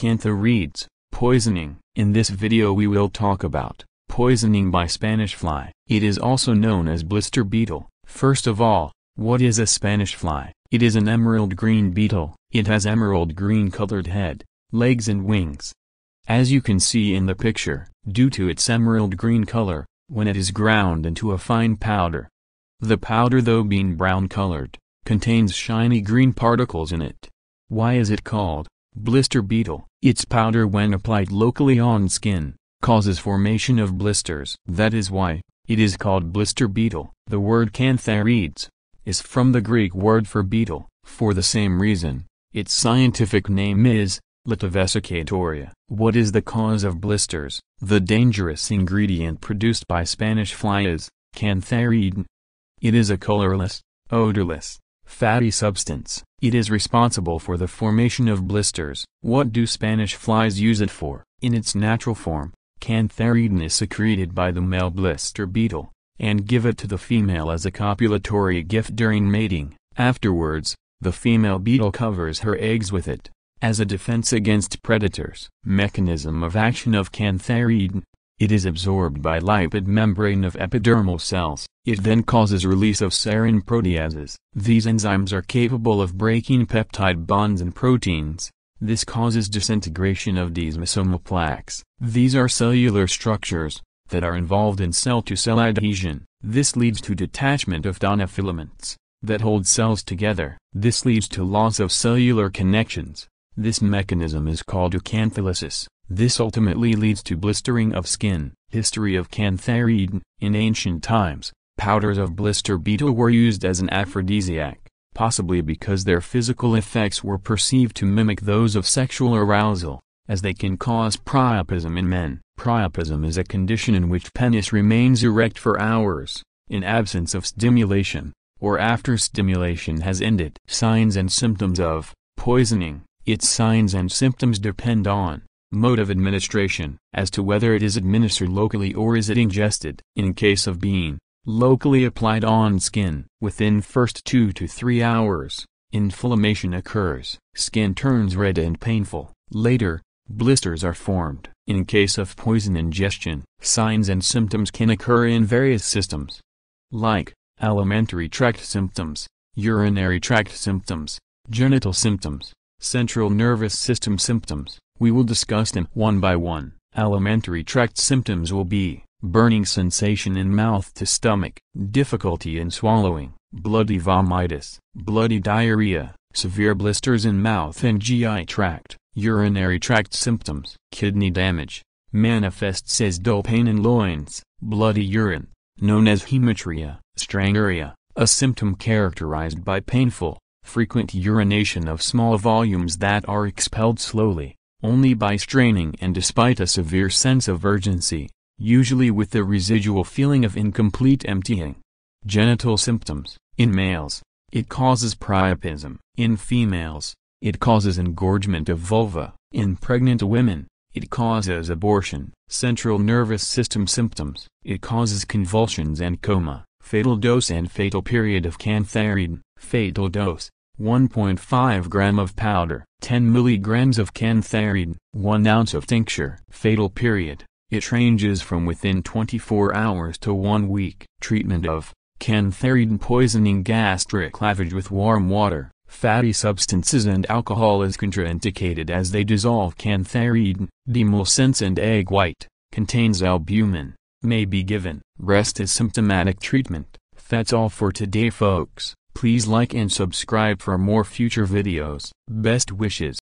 Cantharides, poisoning. In this video we will talk about poisoning by Spanish fly. It is also known as blister beetle. First of all, what is a Spanish fly? It is an emerald green beetle. It has emerald green colored head, legs and wings. As you can see in the picture, due to its emerald green color, when it is ground into a fine powder. The powder, though being brown colored, contains shiny green particles in it. Why is it called blister beetle? Its powder, when applied locally on skin, causes formation of blisters. That is why it is called blister beetle. The word cantharides is from the Greek word for beetle. For the same reason, its scientific name is Lytta vesicatoria. What is the cause of blisters? The dangerous ingredient produced by Spanish fly is cantharidin. It is a colorless, odorless, fatty substance. It is responsible for the formation of blisters. What do Spanish flies use it for? In its natural form, cantharidin is secreted by the male blister beetle, and give it to the female as a copulatory gift during mating. Afterwards, the female beetle covers her eggs with it, as a defense against predators. Mechanism of action of cantharidin. It is absorbed by lipid membrane of epidermal cells. It then causes release of serine proteases. These enzymes are capable of breaking peptide bonds in proteins. This causes disintegration of desmosomal plaques. These are cellular structures that are involved in cell-to-cell adhesion. This leads to detachment of tonofilaments that hold cells together. This leads to loss of cellular connections. This mechanism is called acantholysis. This ultimately leads to blistering of skin. History of cantharidin. In ancient times, powders of blister beetle were used as an aphrodisiac, possibly because their physical effects were perceived to mimic those of sexual arousal, as they can cause priapism in men. Priapism is a condition in which penis remains erect for hours, in absence of stimulation, or after stimulation has ended. Signs and symptoms of poisoning. Its signs and symptoms depend on mode of administration, as to whether it is administered locally or is it ingested. In case of being locally applied on skin, within first 2 to 3 hours, inflammation occurs. Skin turns red and painful. Later, blisters are formed. In case of poison ingestion, signs and symptoms can occur in various systems, like alimentary tract symptoms, urinary tract symptoms, genital symptoms, central nervous system symptoms. We will discuss them one by one. Alimentary tract symptoms will be burning sensation in mouth to stomach, difficulty in swallowing, bloody vomitus, bloody diarrhea, severe blisters in mouth and GI tract. Urinary tract symptoms. Kidney damage manifests as dull pain in loins, bloody urine, known as hematuria. Stranguria, a symptom characterized by painful, frequent urination of small volumes that are expelled slowly, only by straining and despite a severe sense of urgency, usually with the residual feeling of incomplete emptying. Genital symptoms. In males, it causes priapism. In females, it causes engorgement of vulva. In pregnant women, it causes abortion. Central nervous system symptoms. It causes convulsions and coma. Fatal dose and fatal period of cantharidin. Fatal dose: 1.5 gram of powder, 10 milligrams of cantharidin, 1 ounce of tincture. Fatal period: it ranges from within 24 hours to 1 week. Treatment of cantharidin poisoning: gastric lavage with warm water. Fatty substances and alcohol is contraindicated as they dissolve cantharidin. Demulcents and egg white, contains albumin, may be given. Rest is symptomatic treatment. That's all for today, folks. Please like and subscribe for more future videos. Best wishes.